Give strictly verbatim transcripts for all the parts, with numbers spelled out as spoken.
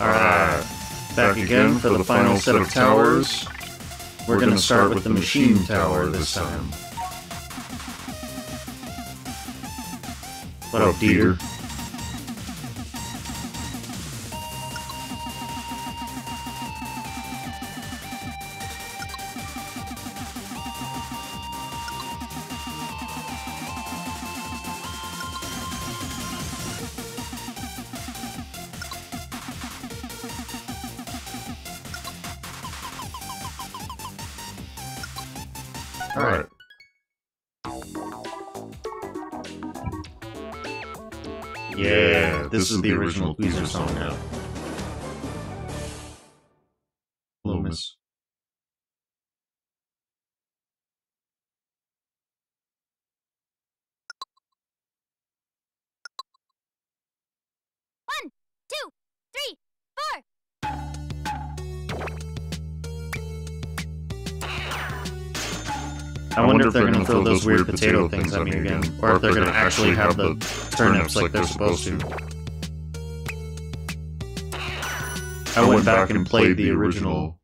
Alright. Back again for the final set of towers. We're gonna start with the Machine Tower this time. What up, Dieter? Alright. Yeah, this is the original Weezer song now. Hello, miss. One, two, three, four. I wonder if they're going to throw those weird potato things at me again, or if they're going to actually have the turnips like they're supposed to. I went back and played the original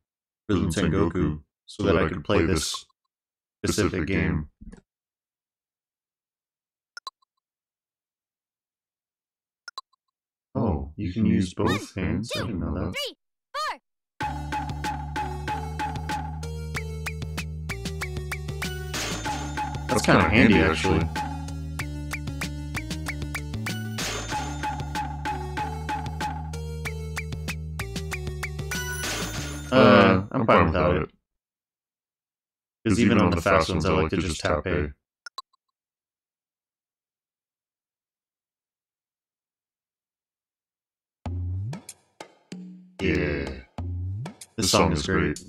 Rhythm Tengoku so that I could play this specific game. Oh, you can use both hands? I didn't know that. That's kind of handy, actually. Uh, I'm fine without it. Because even on the fast ones, I like to just tap A. Yeah. This song is great.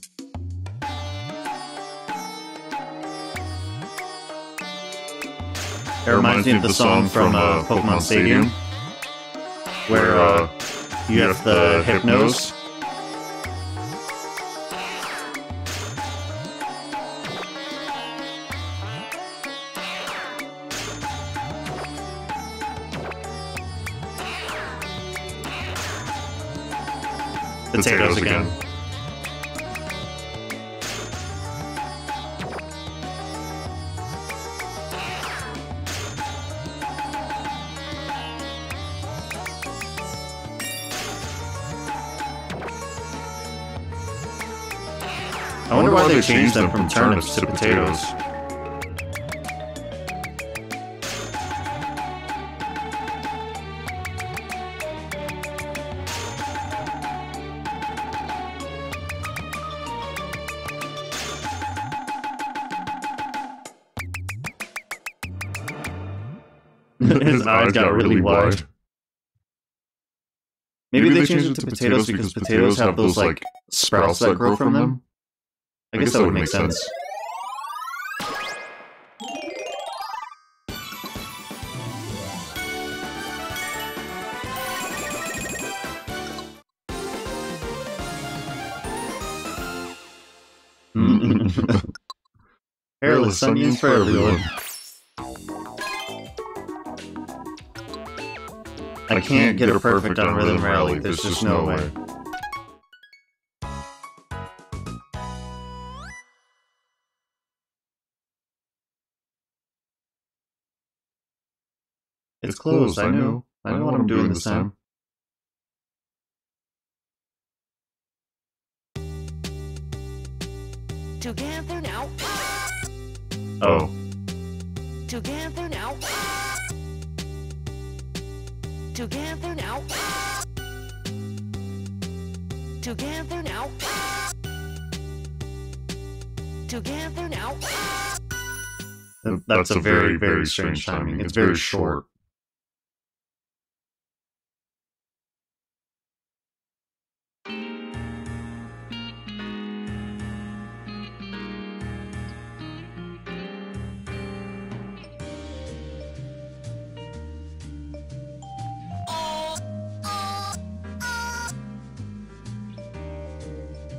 It reminds me of the song from uh, Pokemon Stadium, where uh, you have the Hypnos. Potatoes again. I wonder why they changed them from turnips to potatoes. His eyes got really wide. Maybe they changed it to potatoes because potatoes have those, like, sprouts that grow from them? I guess, I guess that would make sense. sense. Hairless onions for everyone. I can't get a perfect on Rhythm Rally, there's just no way. It's closed, I know. I know what I'm doing this time. Together now. Oh. Together now. Together now. Together now. Together now. That's a very, very strange timing. It's very short.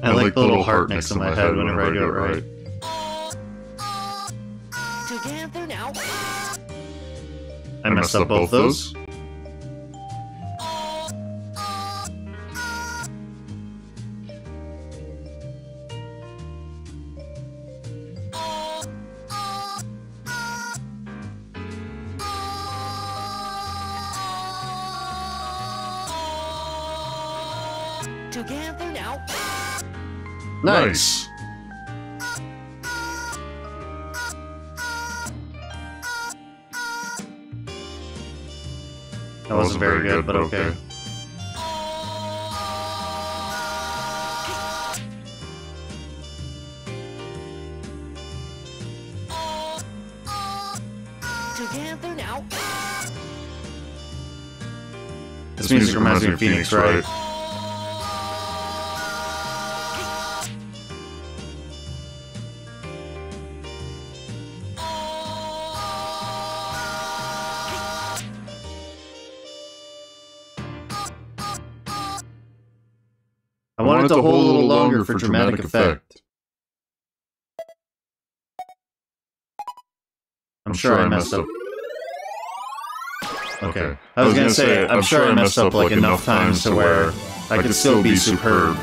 I, I like, like the little heart next to my head, head whenever I do it right. Together now. I messed up both those. together now. Nice. That wasn't very good, but okay. Together now. This music reminds me of Phoenix Wright. I wanted to hold a little longer for dramatic effect. I'm sure I messed up. Okay. I was gonna say, I'm sure I messed up like enough times to where I could still be superb.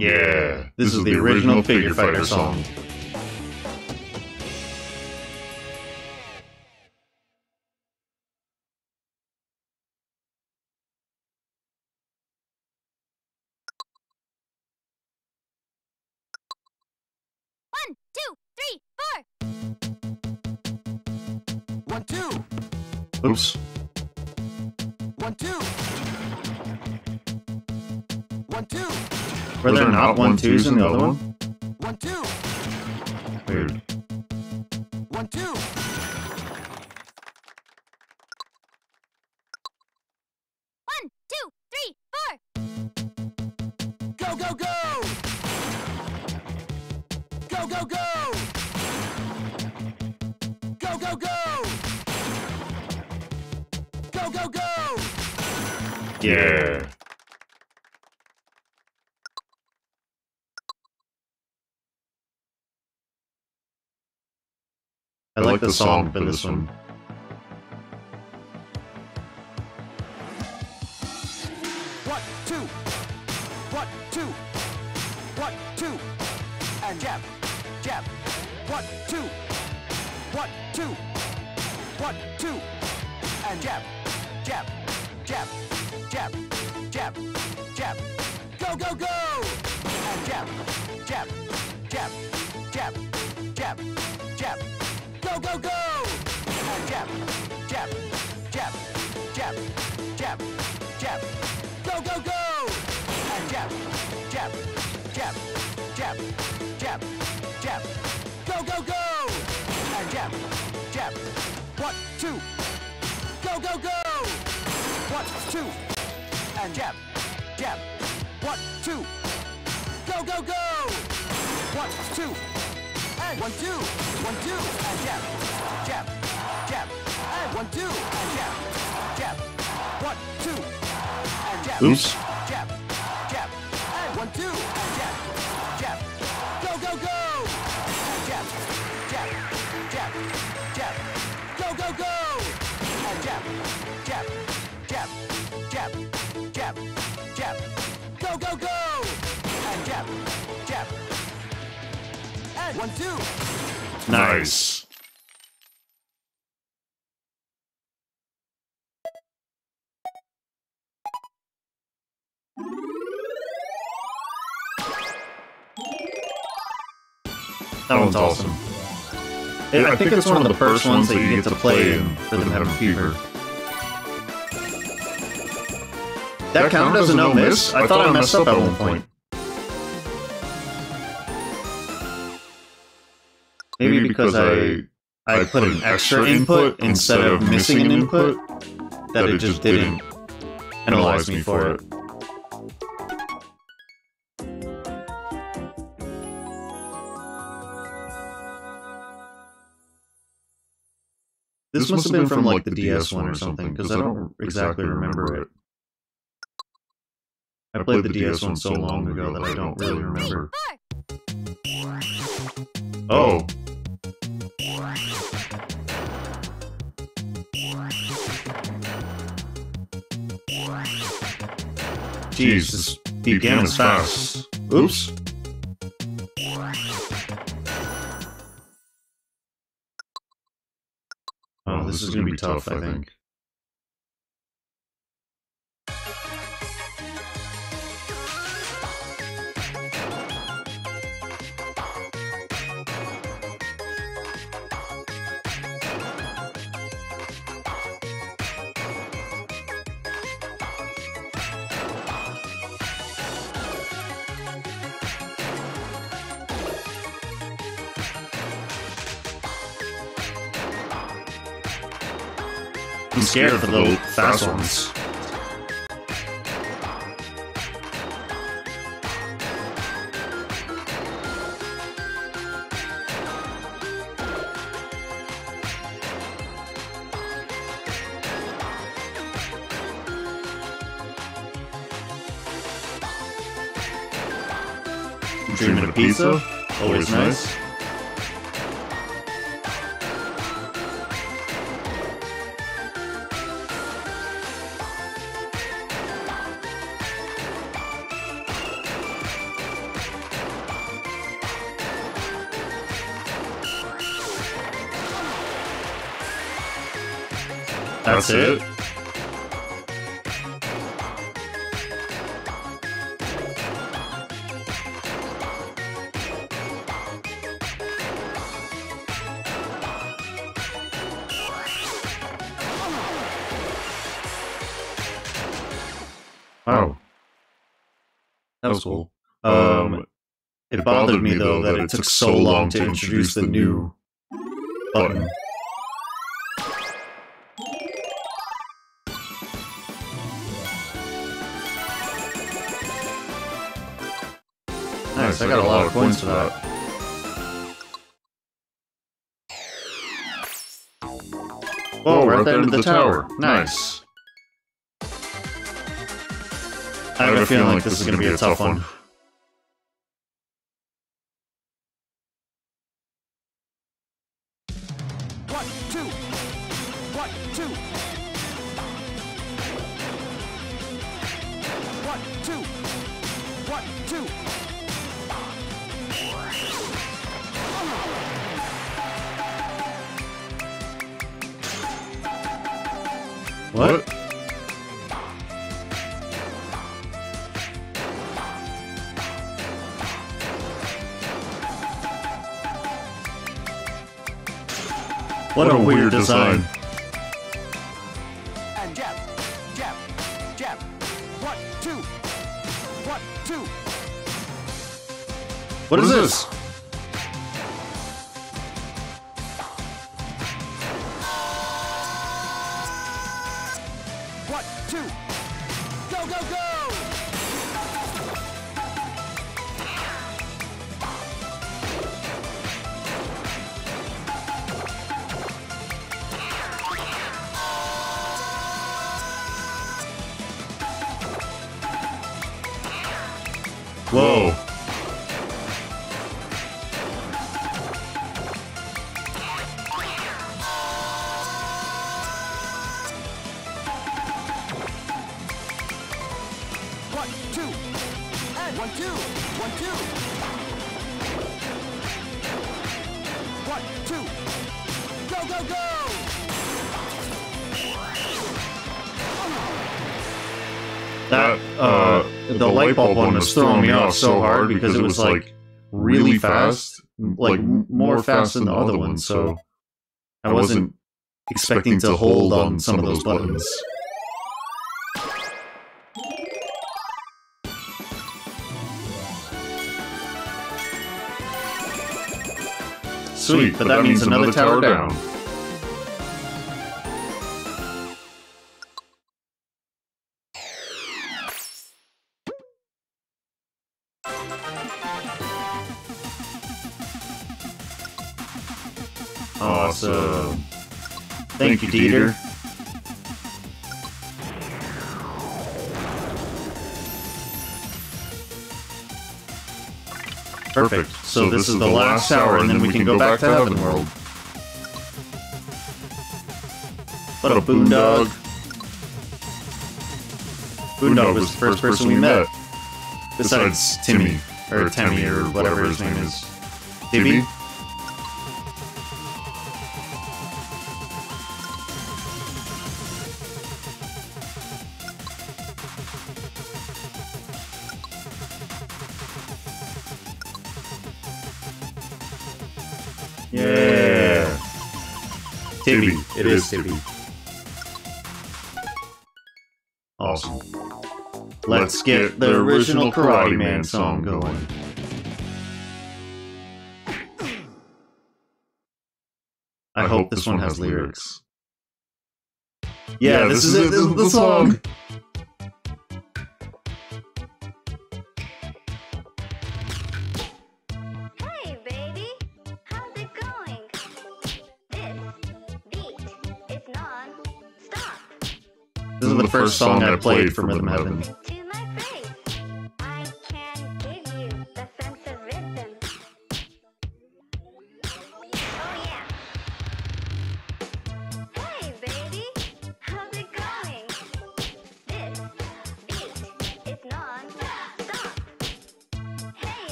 Yeah, this, this is, is the original, original Figure Fighter song. One, two, three, four. One, two. Oops. One, two. One, two. Were there not one twos in the other one? One two. Weird. One two. One two three four. Go go go. Go go go. Go go go. Go go go. Yeah. I like the song for this one. One, two, one, two, one, two, and jab, jab, one, two, one, two, one, two, and jab, jab, jab, jab, jab, jab, go, go, go, and jab, jab, jab, jab, jab, jab. Go, go, go! And jab, jab, jab, jab, jab, jab. Go, go, go! And jab, jab, jab, jab, jab, jab. Go, go, go! And jab, jab. One, two. Go, go, go! One, two. And jab, jab. One, two. Go, go, go! One, two. And one, two, one, two, and jab, jab, jab, and one, two, and jab, jab, one, two, and jab, oops. Jab, jab, and one, two, and jab, jab, go, go, go, and jab, jab, jab, jab, go, go, go, and jab, jab, jab, jab, jab, jab, go, go, go, and jab, jab. One, two. Nice. That one's awesome. It, I, I think, think it's one of the first ones that you get to play in Rhythm Heaven Fever. That count doesn't know miss? I thought I messed up at one point. Maybe because I I put an extra input instead of missing an input, that it just didn't analyze me for it. This must have been from like the D S one or something, because I don't exactly remember it. I played the D S one so long ago that I don't really remember. Oh. Jesus. Deep down is fast. Oops. Oh, this, this is, is going to be tough, tough I, think. I think. I'm scared for the fast ones. I'm dreaming of pizza. Always nice. That's it. Oh. That was cool. Um, it bothered me, though, that it took so long to introduce the new button. I got a lot of points for that. Whoa, we're at the end of the tower. Nice. I have a feeling like this is going to be a tough one. What? What, what a, a weird design. design. And jab, jab, jab. One, two. One, two. What, what is this? this? Whoa. One, two, and one, two, one, two. One, two. Go, go, go. That, uh... The, the light bulb one was throwing me off so hard because it was like really fast, like more fast than the other one, so I wasn't expecting to hold on some of those buttons. Sweet, but that means another tower down. Awesome. Thank, Thank you, Dieter. Dieter. Perfect. So, so this, this is the last tower, and then we can go back, back to Heaven World. What a boondog. Boondog was the first person we met. Besides, Besides Timmy, Timmy. Or, or Timmy, or whatever, whatever his name is. is. Tibby? Yeah! Tibby. Tibby. It, it is Tibby. Tibby. Awesome. Let's, Let's get, get the original Karate Man song going. I, I hope this one has lyrics. lyrics. Yeah, yeah, this, this is, is it. This is the song. Hey, baby. How's it going? This beat is non-stop. This, this is the first song I played from Rhythm Heaven. Heaven.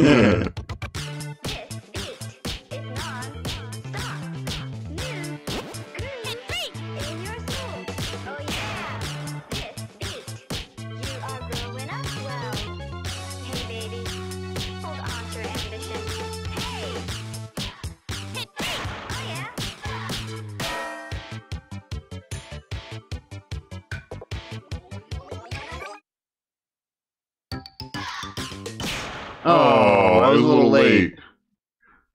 Yeah. Oh, I was a little late.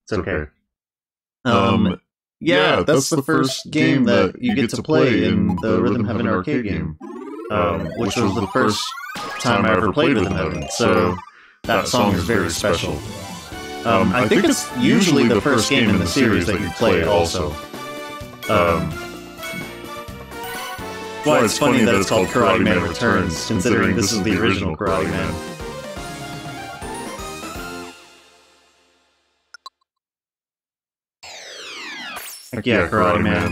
It's okay. okay. Um, yeah, that's, that's the first game that you get to play in the Rhythm Heaven arcade game, um, which was the first time I ever played Rhythm Heaven, so that song is very special. Um, I think it's usually the first game in the series that you play also. Um, well, it's funny that it's called Karate Man Returns, considering this is the original Karate Man. Heck yeah, Karate Man.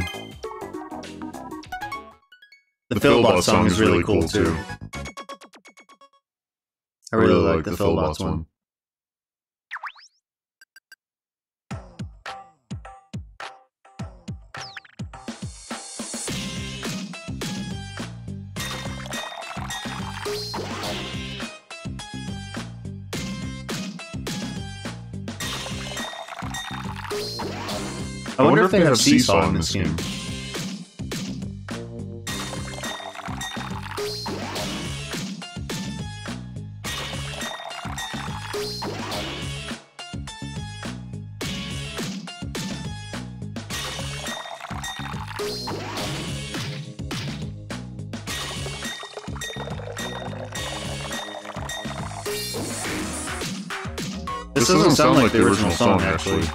The Fillbots song is really cool too. I really like the Fillbots one. I wonder, I wonder if they have Seesaw in this game. This doesn't sound like the original song, actually.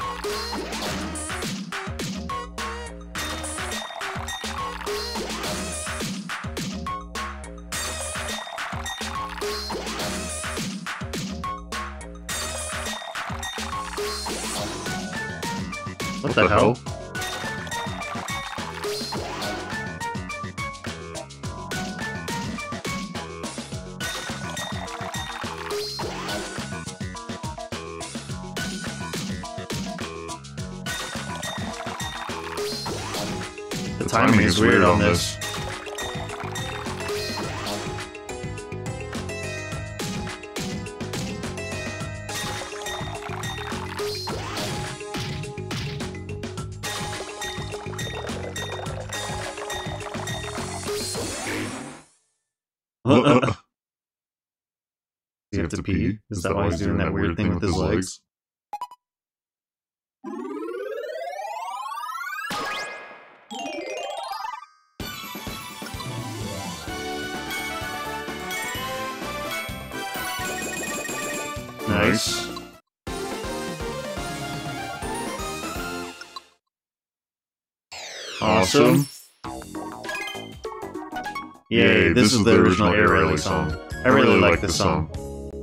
What the hell? The timing is weird on this. Does he have to pee? Is that why he's doing that weird thing with his legs? Nice. Awesome. Yay, this is the original Air Rally song. I really like this song.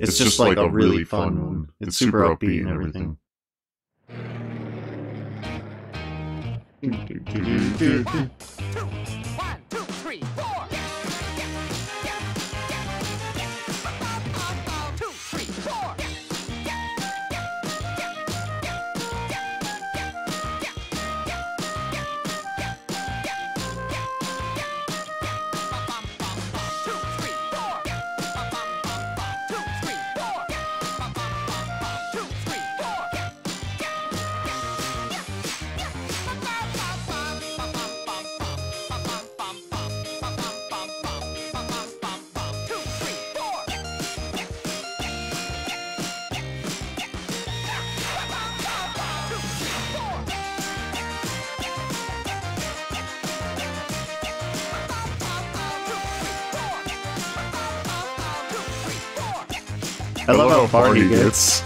It's just like a really fun one. It's super upbeat and everything. One, two, one, two, three, four. Yeah, yeah, yeah, yeah, yeah. One, two, three, four. Yeah, yeah, yeah, yeah, yeah, yeah. I love how far he gets.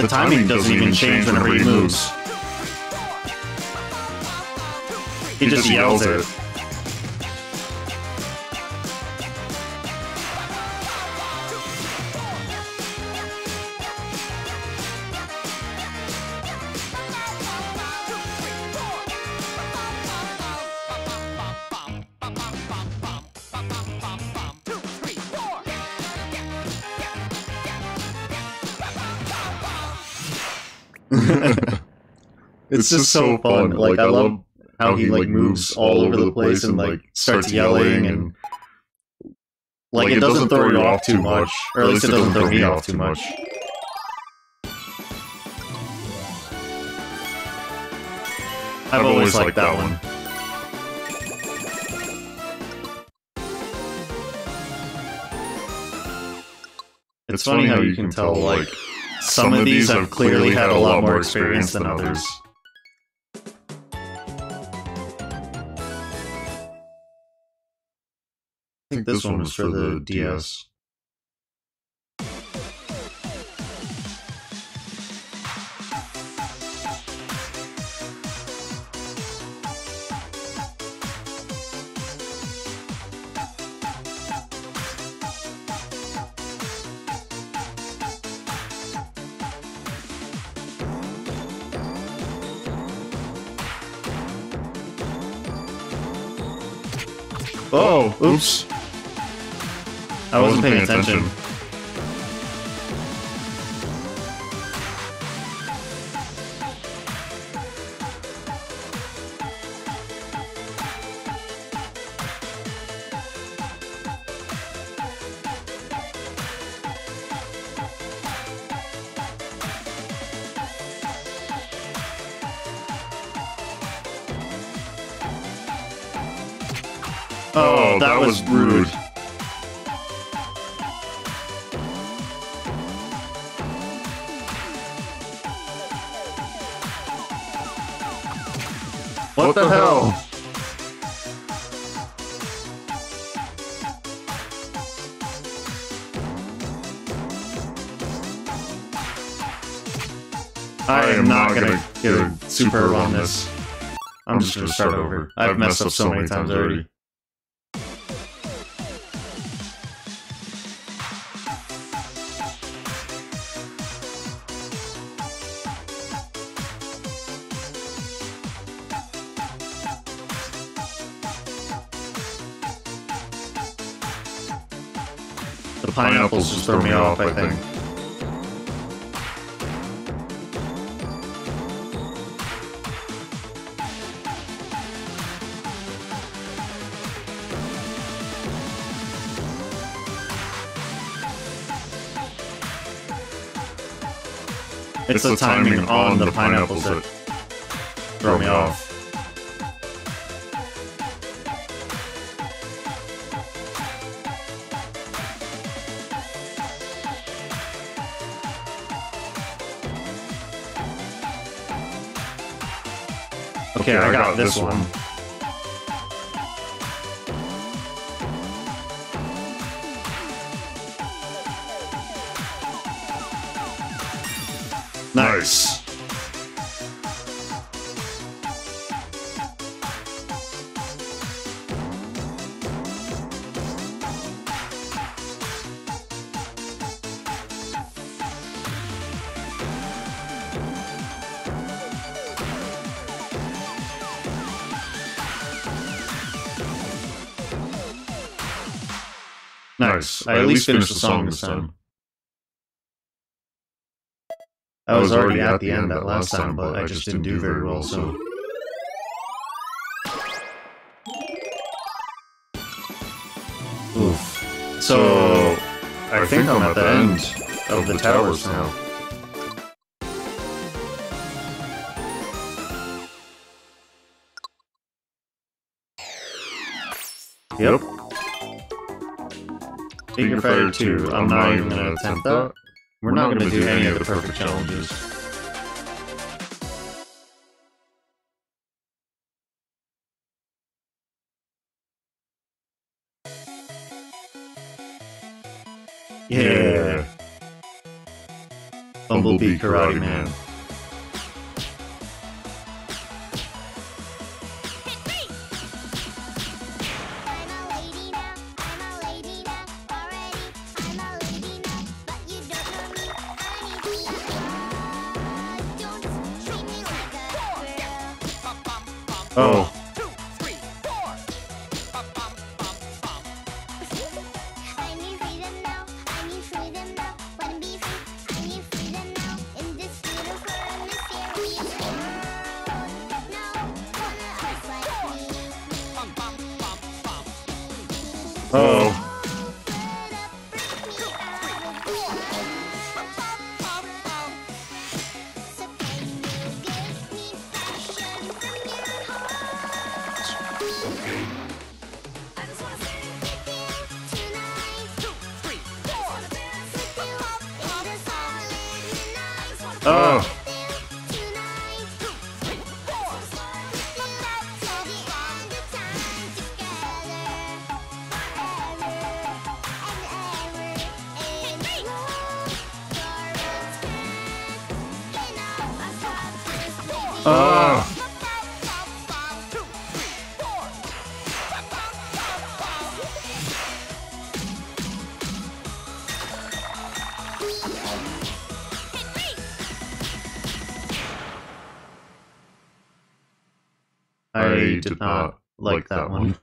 The timing doesn't even change whenever he moves. He just yells it. It's just so fun. Like, like I love how he like moves all over the place and like starts yelling and like it doesn't throw you off too much, or at least it doesn't throw me off too much. I've always liked that one. It's funny how you can tell like some of these have clearly had a lot more experience than others. I think this one was for the D S. Oh, oops. I wasn't paying attention. Oh, that was rude. What the hell? I am not gonna get a super on this. I'm just gonna start over. I've messed up so many times already. The pineapples, pineapples just throw me off, I think. It's, it's the timing on the pineapples, pineapples that throw me off. Okay, I got this one. Nice. Nice. nice. I, I at least finished, finished the song this time. time. I was already at the end that last time, but I just didn't do very well, so... Oof. So... I think I'm at the end of the towers now. Yep. Figure Fighter two, I'm not even gonna attempt that. We're, We're not, not going to do any of the perfect, perfect challenges. Yeah! Bumblebee Karate Man. Oh. Two, three, four. Bum, bum, bum, bum. I need freedom now. I need freedom now. Wanna be free. I need freedom now. In this beautiful and this scary world. Now, wanna act like me. Bum, bum, bum, bum. Oh. Oh! Oh! I did not like that one.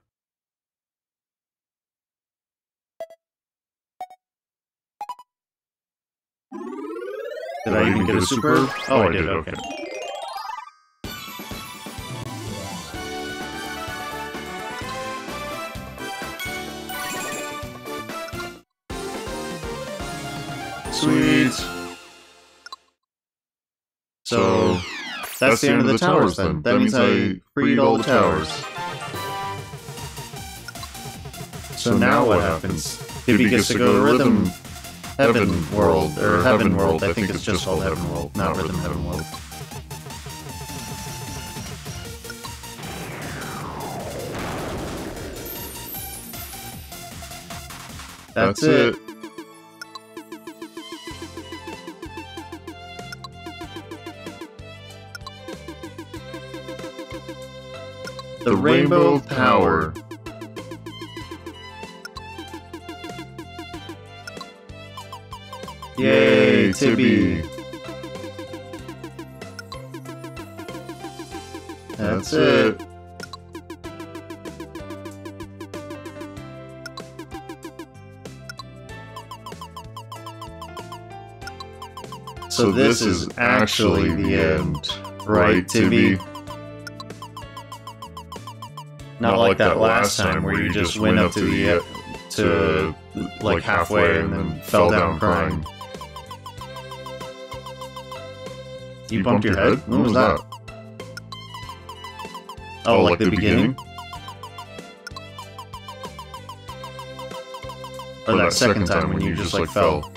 Did I even get a super? Oh, I did, okay. Sweet! So... That's, That's the end of the, the towers, towers, then. That means I freed all the towers. So now what happens? Tibby gets to go to Rhythm Heaven World, or Heaven World. I think it's just called Heaven World, not Rhythm Heaven World. That's it. The Rainbow Power. Yay, Tibby. That's it. So this is actually the end, right, Tibby? Not like that last time where you just went up to the to like halfway and then fell down crying. You bumped your head? When was that? Oh, like the beginning? Or that second time when you just like fell.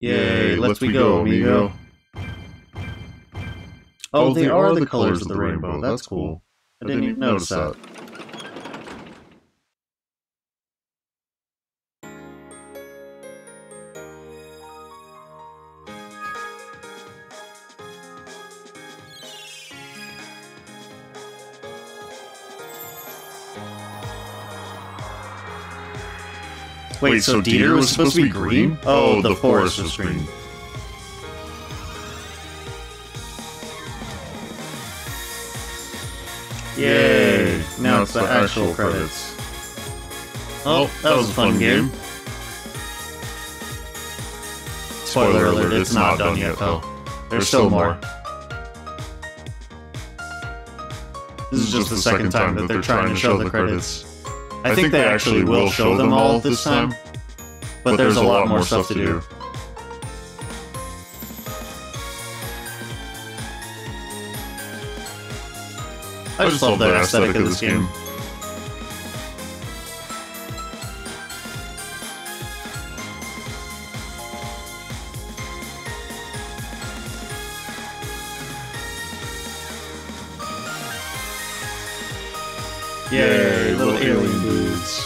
Yay, let's we go, amigo. Oh, they are the colors of the rainbow. That's cool. I didn't even notice that. Wait, so Dieter was supposed to be green? Oh, the forest was green. Yay! Now, now it's the, the actual, actual credits. credits. Oh, that, that was, was a fun, fun game. game. Spoiler alert, it's, it's not done, done yet, though. There's, There's still more. This is just the second time that they're trying to show the credits. I think they actually will show them all this time, but there's a lot more stuff to do. I just love the aesthetic of this game. Yay, little alien dudes.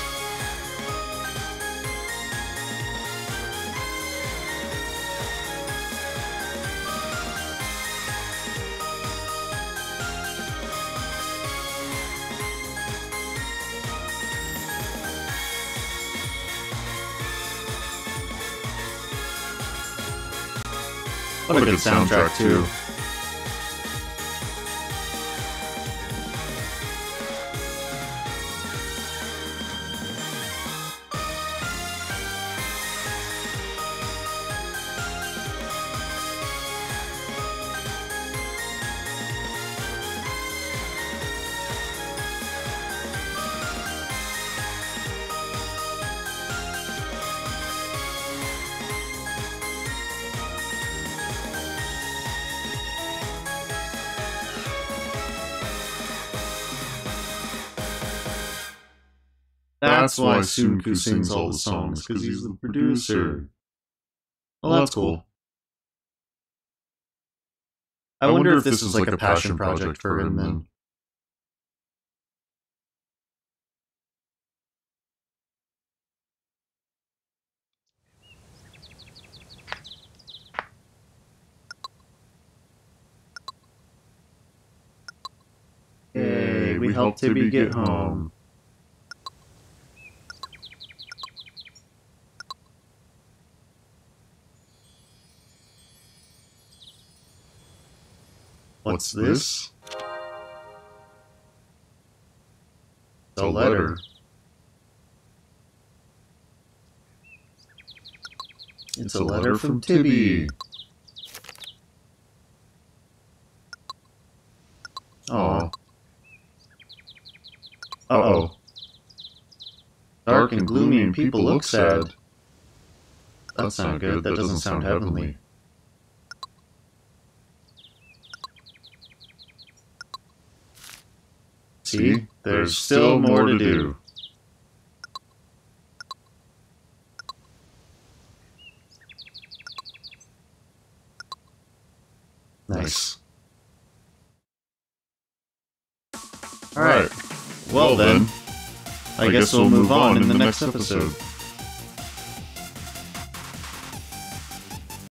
What a good soundtrack, too. That's why Sunku sings all the songs, because he's the producer. Well, that's cool. I wonder if this is like a passion project for him then. Yay, we helped Tibby get home. What's this? The letter. It's a letter from Tibby. Aww. Uh-oh. Dark and gloomy and people look sad. That's not good. That doesn't sound heavenly. See, there's still more to do. Nice. Alright, well then, I guess we'll move on in the next episode.